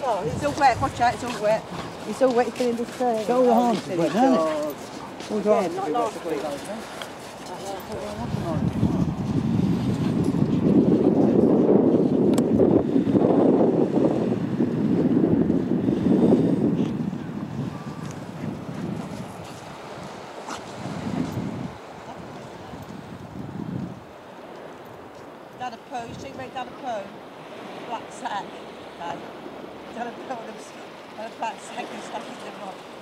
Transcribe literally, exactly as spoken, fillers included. No, it's all wet, watch out, it's all wet. It's all wet, it's going to be straight. It's all the harms is wet, isn't it? It's all gone. Yeah, not last week. Dad a poo, you should make Dad a poo. Black sack. Dad a poo and a black sack and stuff in the mud.